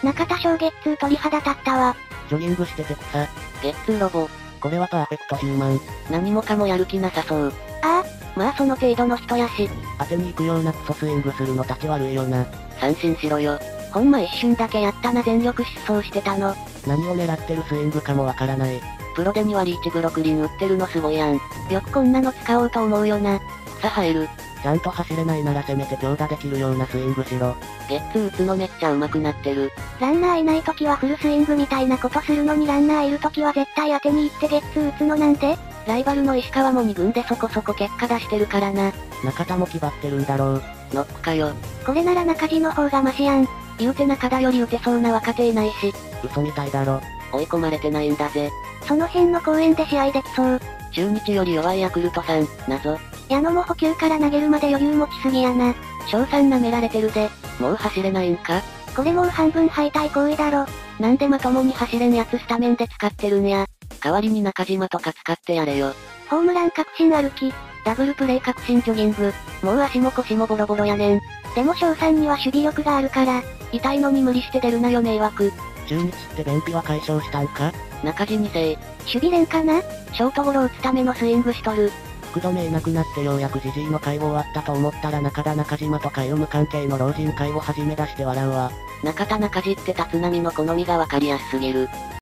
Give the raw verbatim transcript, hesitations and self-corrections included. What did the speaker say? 中田翔ゲッツー鳥肌立ったわ。ジョギングしてて草。ゲッツーロボ。これはパーフェクトヒューマン。何もかもやる気なさそう。ああ、まあその程度の人やし。当てに行くようなクソスイングするのたち悪いよな。三振しろよ。ほんま一瞬だけやったな。全力疾走してたの。何を狙ってるスイングかもわからない。プロでにわりいちぶろくりん打ってるのすごいやん。よくこんなの使おうと思うよな。草生える。ちゃんと走れないならせめて強打できるようなスイングしろ。ゲッツー打つのめっちゃ上手くなってる。ランナーいない時はフルスイングみたいなことするのに、ランナーいる時は絶対当てに行ってゲッツー打つのなんて。ライバルの石川もにぐんでそこそこ結果出してるからな。中田も気張ってるんだろう。ノックかよ。これなら中地の方がマシやん。言うて中田より打てそうな若手いないし。嘘みたいだろ。追い込まれてないんだぜ。その辺の公園で試合できそう。中日より弱いヤクルトさん、謎。矢野も補給から投げるまで余裕持ちすぎやな。翔さん舐められてるぜ。もう走れないんか？これもう半分敗退行為だろ。なんでまともに走れんやつスタメンで使ってるんや。代わりに中島とか使ってやれよ。ホームラン確信歩き、ダブルプレイ確信ジョギング。もう足も腰もボロボロやねん。でも翔さんには守備力があるから、痛いのに無理して出るなよ迷惑。中日って便秘は解消したんか？中地に世。守備連かな？ショートゴロ打つためのスイングしとる。福留いなくなってようやくジジイの会合終わったと思ったら中田中島とかいう無関係の老人会を始め出して笑うわ。中田中地って立浪の好みがわかりやすすぎる。